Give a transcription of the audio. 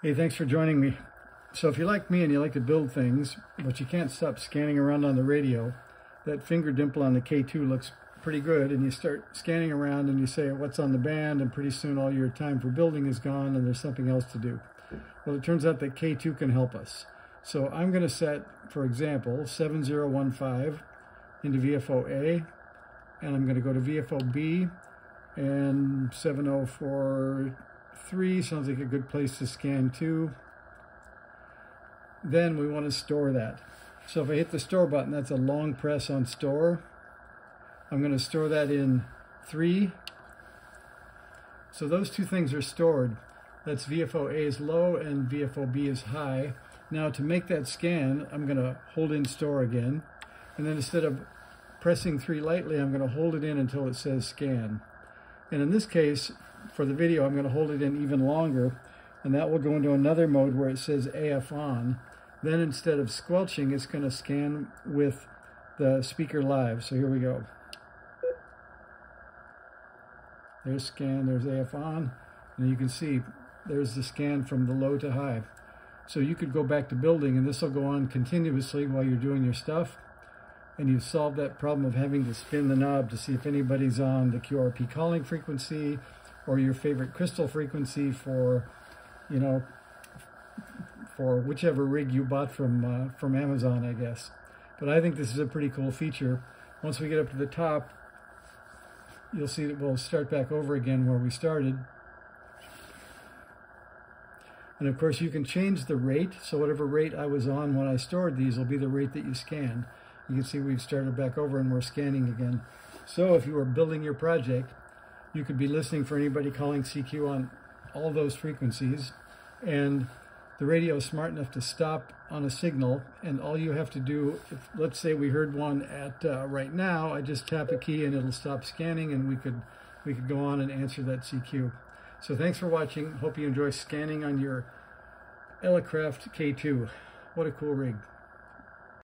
Hey, thanks for joining me. So if you're like me and you like to build things, but you can't stop scanning around on the radio, that finger dimple on the K2 looks pretty good, and you start scanning around and you say, what's on the band? And pretty soon all your time for building is gone and there's something else to do. Well, it turns out that K2 can help us. So I'm going to set, for example, 7015 into VFO A, and I'm going to go to VFO B, and 7043 sounds like a good place to scan to. Then we want to store that. So if I hit the store button, that's a long press on store. I'm going to store that in 3. So those two things are stored. That's VFO A is low and VFO B is high. Now to make that scan, I'm going to hold in store again. And then instead of pressing 3 lightly, I'm going to hold it in until it says scan. And in this case, for the video, I'm going to hold it in even longer. And that will go into another mode where it says AF on. Then instead of squelching, it's going to scan with the speaker live. So here we go. There's scan, there's AF on. And you can see there's the scan from the low to high. So you could go back to building, and this will go on continuously while you're doing your stuff. And you've solved that problem of having to spin the knob to see if anybody's on the QRP calling frequency or your favorite crystal frequency for, you know, for whichever rig you bought from Amazon, I guess. But I think this is a pretty cool feature. Once we get up to the top, you'll see that we'll start back over again where we started. And of course, you can change the rate. So whatever rate I was on when I stored these will be the rate that you scan. You can see we've started back over and we're scanning again. So if you were building your project, you could be listening for anybody calling CQ on all those frequencies, and the radio is smart enough to stop on a signal, and all you have to do, if, let's say we heard one at right now, I just tap a key and it'll stop scanning, and we could go on and answer that CQ. So thanks for watching. Hope you enjoy scanning on your Elecraft K2. What a cool rig.